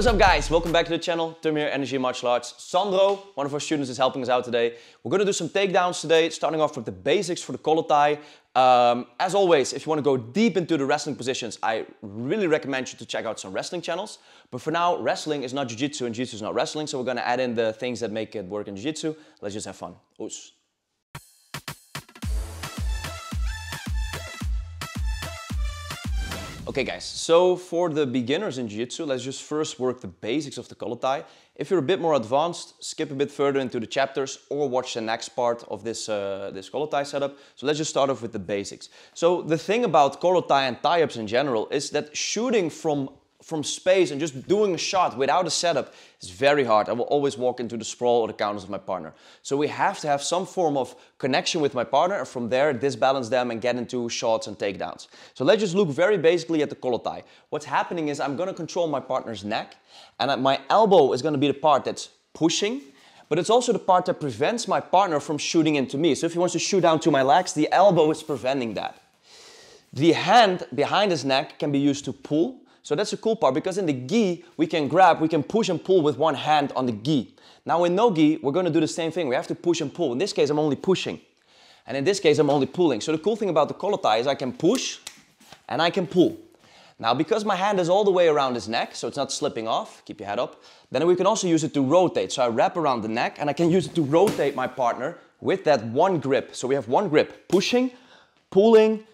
What's up guys, welcome back to the channel, Tum Energia Martial Arts. Sandro, one of our students, is helping us out today. We're gonna do some takedowns today, starting off with the basics for the collar tie. As always, if you wanna go deep into the wrestling positions, I really recommend you to check out some wrestling channels. But for now, wrestling is not jiu-jitsu and jiu-jitsu is not wrestling, so we're gonna add in the things that make it work in jiu-jitsu. Let's just have fun. Oos. Okay guys, so for the beginners in Jiu-Jitsu, let's just first work the basics of the collar tie. If you're a bit more advanced, skip a bit further into the chapters or watch the next part of this collar tie setup. So let's just start off with the basics. So the thing about collar tie and tie-ups in general is that shooting from space and just doing a shot without a setup is very hard. I will always walk into the sprawl or the counters of my partner. So we have to have some form of connection with my partner, and from there disbalance them and get into shots and takedowns. So let's just look very basically at the collar tie. What's happening is I'm gonna control my partner's neck, and my elbow is gonna be the part that's pushing, but it's also the part that prevents my partner from shooting into me. So if he wants to shoot down to my legs, the elbow is preventing that. The hand behind his neck can be used to pull. So that's the cool part, because in the gi, we can grab, we can push and pull with one hand on the gi. Now in no gi, we're gonna do the same thing. We have to push and pull. In this case, I'm only pushing. And in this case, I'm only pulling. So the cool thing about the collar tie is I can push and I can pull. Now because my hand is all the way around his neck, so it's not slipping off, keep your head up, then we can also use it to rotate. So I wrap around the neck and I can use it to rotate my partner with that one grip. So we have one grip, pushing, pulling,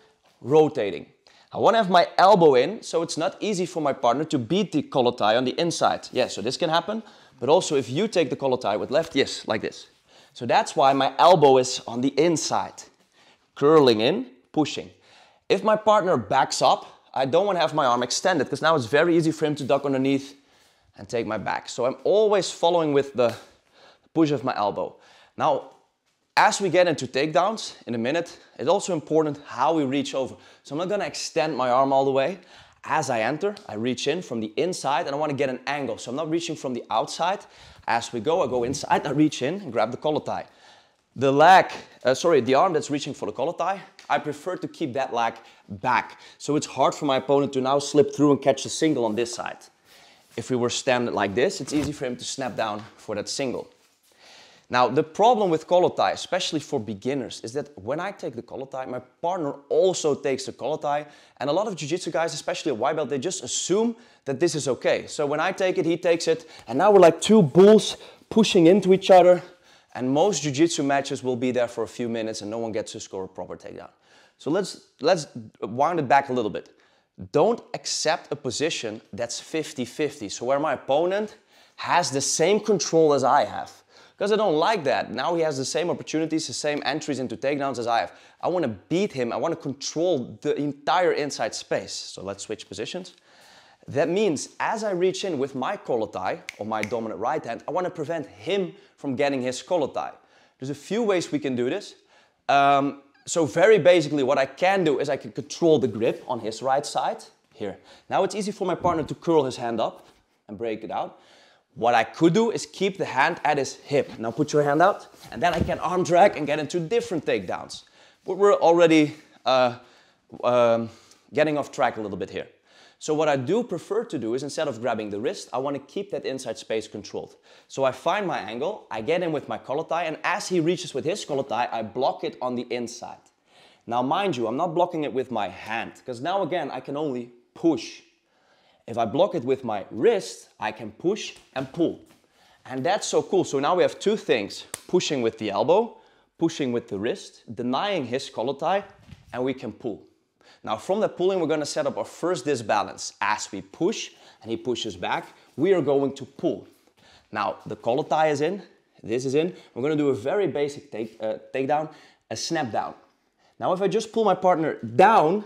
rotating. I want to have my elbow in, so it's not easy for my partner to beat the collar tie on the inside. Yeah, so this can happen, but also if you take the collar tie with left, yes, like this. So that's why my elbow is on the inside, curling in, pushing. If my partner backs up, I don't want to have my arm extended, because now it's very easy for him to duck underneath and take my back. So I'm always following with the push of my elbow. Now, as we get into takedowns in a minute, it's also important how we reach over. So I'm not gonna extend my arm all the way. As I enter, I reach in from the inside and I wanna get an angle. So I'm not reaching from the outside. As we go, I go inside, I reach in and grab the collar tie. The leg, the arm that's reaching for the collar tie, I prefer to keep that leg back. So it's hard for my opponent to now slip through and catch a single on this side. If we were standing like this, it's easy for him to snap down for that single. Now, the problem with collar tie, especially for beginners, is that when I take the collar tie, my partner also takes the collar tie. And a lot of jiu-jitsu guys, especially a white belt, they just assume that this is okay. So when I take it, he takes it. And now we're like two bulls pushing into each other. And most jiu-jitsu matches will be there for a few minutes and no one gets to score a proper takedown. So let's wind it back a little bit. Don't accept a position that's 50-50. So where my opponent has the same control as I have. Because I don't like that. Now he has the same opportunities, the same entries into takedowns as I have. I want to beat him. I want to control the entire inside space. So let's switch positions. That means as I reach in with my collar tie, or my dominant right hand, I want to prevent him from getting his collar tie. There's a few ways we can do this. So very basically what I can do is I can control the grip on his right side. Here. Now it's easy for my partner to curl his hand up and break it out. What I could do is keep the hand at his hip. Now put your hand out, and then I can arm drag and get into different takedowns. But we're already getting off track a little bit here. So what I do prefer to do is instead of grabbing the wrist, I want to keep that inside space controlled. So I find my angle, I get in with my collar tie, and as he reaches with his collar tie, I block it on the inside. Now mind you, I'm not blocking it with my hand, because now again, I can only push. If I block it with my wrist, I can push and pull. And that's so cool. So now we have two things, pushing with the elbow, pushing with the wrist, denying his collar tie, and we can pull. Now from that pulling, we're gonna set up our first disbalance. As we push and he pushes back, we are going to pull. Now the collar tie is in, this is in. We're gonna do a very basic takedown, a snap down. Now if I just pull my partner down,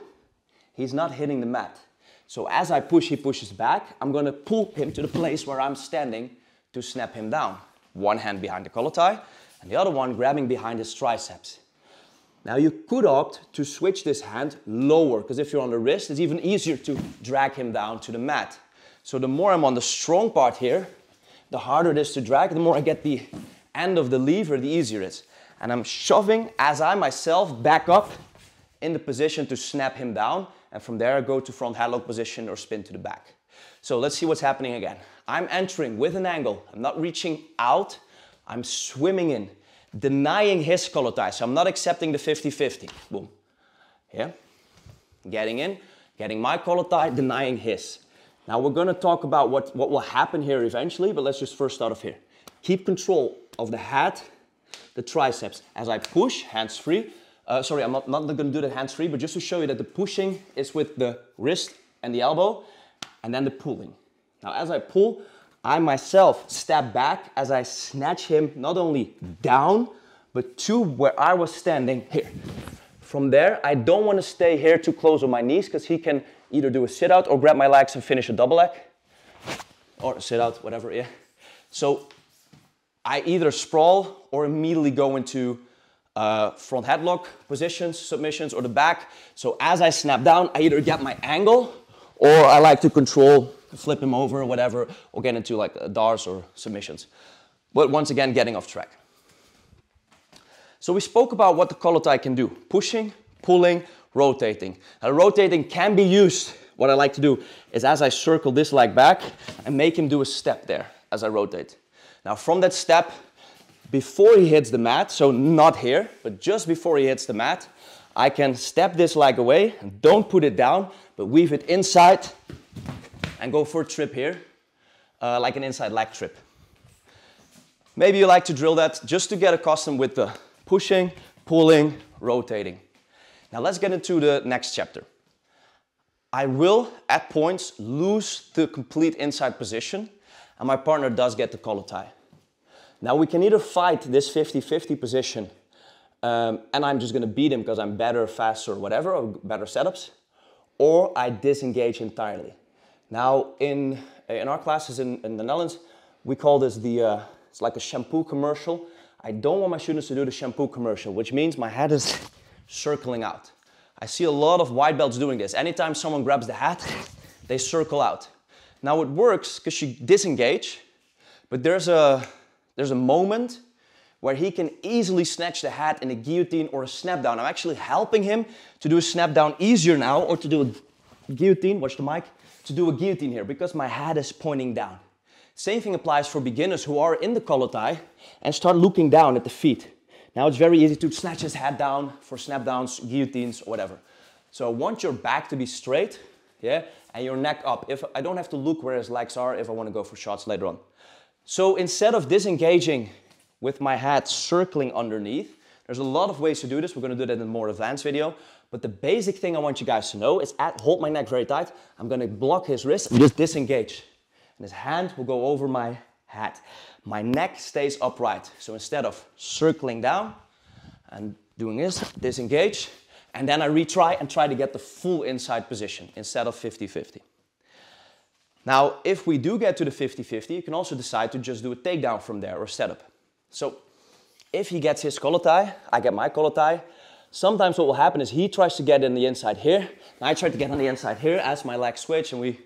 he's not hitting the mat. So as I push, he pushes back. I'm gonna pull him to the place where I'm standing to snap him down. One hand behind the collar tie and the other one grabbing behind his triceps. Now you could opt to switch this hand lower, because if you're on the wrist, it's even easier to drag him down to the mat. So the more I'm on the strong part here, the harder it is to drag, the more I get the end of the lever, the easier it is. And I'm shoving as I myself back up in the position to snap him down. And from there, I go to front headlock position or spin to the back. So let's see what's happening again. I'm entering with an angle. I'm not reaching out. I'm swimming in, denying his collar tie. So I'm not accepting the 50-50. Boom. Yeah. Getting in, getting my collar tie, denying his. Now we're going to talk about what will happen here eventually, but let's just first start off here. Keep control of the hat, the triceps. As I push, hands free. Sorry, I'm not going to do the hands free, but just to show you that the pushing is with the wrist and the elbow, and then the pulling. Now as I pull, I myself step back as I snatch him not only down, but to where I was standing here. From there, I don't want to stay here too close on my knees because he can either do a sit out or grab my legs and finish a double leg or a sit out, whatever, yeah. So I either sprawl or immediately go into front headlock positions, submissions, or the back. So as I snap down, I either get my angle or I like to control, flip him over, whatever, or get into like DARs or submissions. But once again, getting off track. So we spoke about what the collar tie can do. Pushing, pulling, rotating. And rotating can be used. What I like to do is as I circle this leg back and make him do a step there as I rotate. Now from that step, before he hits the mat, so not here, but just before he hits the mat, I can step this leg away, and don't put it down, but weave it inside and go for a trip here, like an inside leg trip. Maybe you like to drill that just to get accustomed with the pushing, pulling, rotating. Now let's get into the next chapter. I will, at points, lose the complete inside position, and my partner does get the collar tie. Now we can either fight this 50-50 position, and I'm just going to beat him because I'm better, faster, whatever, or better setups, or I disengage entirely. Now in our classes in the Netherlands, we call this the, it's like a shampoo commercial. I don't want my students to do the shampoo commercial, which means my head is circling out. I see a lot of white belts doing this. Anytime someone grabs the hat, they circle out. Now it works because you disengage, but there's a moment where he can easily snatch the hat in a guillotine or a snap down. I'm actually helping him to do a snap down easier now, or to do a guillotine, watch the mic, to do a guillotine here because my hat is pointing down. Same thing applies for beginners who are in the collar tie and start looking down at the feet. Now it's very easy to snatch his hat down for snap downs, guillotines, or whatever. So I want your back to be straight, yeah, and your neck up. If I don't have to look where his legs are if I want to go for shots later on. So instead of disengaging with my hat circling underneath, there's a lot of ways to do this. We're going to do that in a more advanced video. But the basic thing I want you guys to know is hold my neck very tight. I'm going to block his wrist and just disengage. And his hand will go over my hat. My neck stays upright. So instead of circling down and doing this, disengage. And then I retry and try to get the full inside position instead of 50-50. Now, if we do get to the 50-50, you can also decide to just do a takedown from there or setup. So, if he gets his collar tie, I get my collar tie. Sometimes what will happen is he tries to get in the inside here, and I try to get on the inside here as my legs switch, and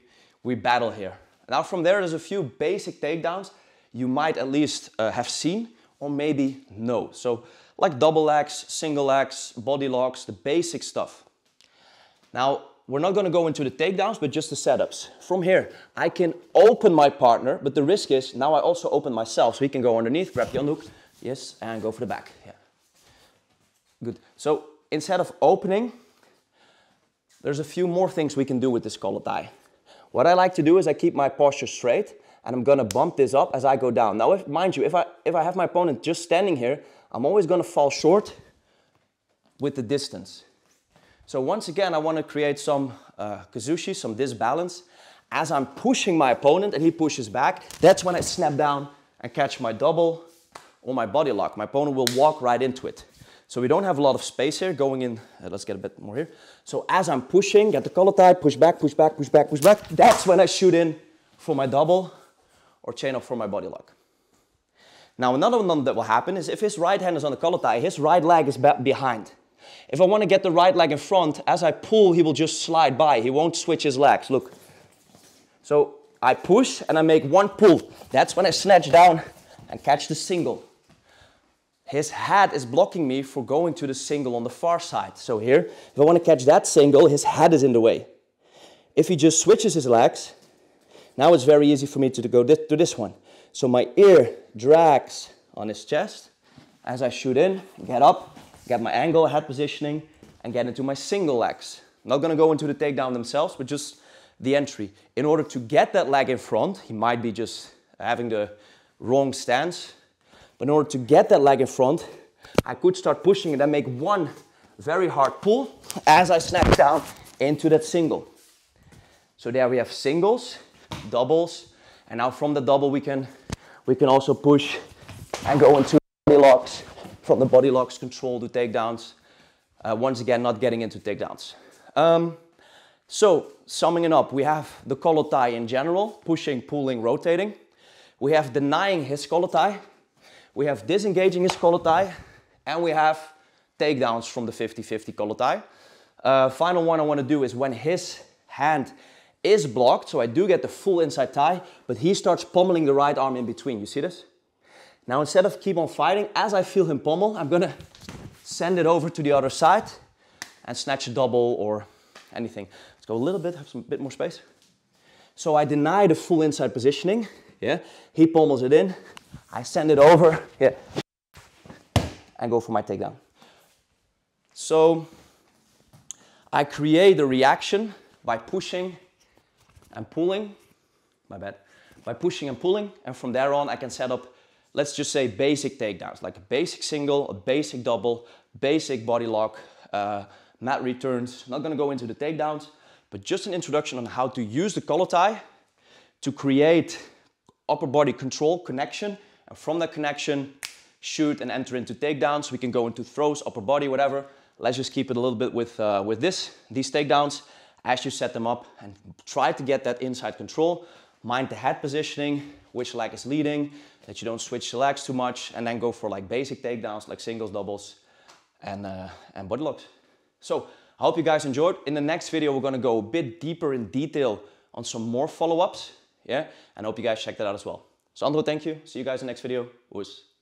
we battle here. Now from there, there's a few basic takedowns you might at least have seen, or maybe know. So, like double legs, single legs, body locks, the basic stuff. Now, we're not going to go into the takedowns, but just the setups. From here, I can open my partner, but the risk is now I also open myself, so he can go underneath, grab the unhook, yes, and go for the back. Yeah. Good. So instead of opening, there's a few more things we can do with this collar tie. What I like to do is I keep my posture straight, and I'm going to bump this up as I go down. Now, mind you, if I have my opponent just standing here, I'm always going to fall short with the distance. So once again, I want to create some Kazushi, some disbalance. As I'm pushing my opponent and he pushes back, that's when I snap down and catch my double or my body lock. My opponent will walk right into it. So we don't have a lot of space here going in. Let's get a bit more here. So as I'm pushing, get the collar tie, push back, push back, push back, push back. That's when I shoot in for my double or chain up for my body lock. Now another one that will happen is if his right hand is on the collar tie, his right leg is behind. If I want to get the right leg in front, as I pull, he will just slide by. He won't switch his legs. Look. So I push and I make one pull. That's when I snatch down and catch the single. His head is blocking me for going to the single on the far side. So here, if I want to catch that single, his head is in the way. If he just switches his legs, Now it's very easy for me to go to this one. So my ear drags on his chest as I shoot in, get up, get my angle, head positioning, and get into my single legs. I'm not gonna go into the takedown themselves, but just the entry. In order to get that leg in front, he might be just having the wrong stance, but in order to get that leg in front, I could start pushing and then make one very hard pull as I snap down into that single. So there we have singles, doubles, and now from the double we can also push and go into body locks. From the body locks, control the takedowns. Once again, not getting into takedowns. So summing it up, we have the collar tie in general, pushing, pulling, rotating. We have denying his collar tie. We have disengaging his collar tie, and we have takedowns from the 50-50 collar tie. Final one I want to do is when his hand is blocked, so I do get the full inside tie, but he starts pommeling the right arm in between. You see this? Now instead of keep on fighting, as I feel him pommel, I'm gonna send it over to the other side and snatch a double or anything. Let's go a little bit, have some bit more space. So I deny the full inside positioning. Yeah, he pommels it in. I send it over, yeah, and go for my takedown. So I create a reaction by pushing and pulling, my bad, by pushing and pulling, and from there on I can set up, let's just say basic takedowns, like a basic single, a basic double, basic body lock, mat returns. Not gonna go into the takedowns, but just an introduction on how to use the collar tie to create upper body control, connection, and from that connection, shoot and enter into takedowns. We can go into throws, upper body, whatever. Let's just keep it a little bit with these takedowns as you set them up and try to get that inside control. Mind the head positioning, which leg is leading, that you don't switch the legs too much, and then go for like basic takedowns, like singles, doubles, and body locks. So I hope you guys enjoyed. In the next video, we're gonna go a bit deeper in detail on some more follow-ups. Yeah, and I hope you guys check that out as well. Sandro, thank you. See you guys in the next video. Oes.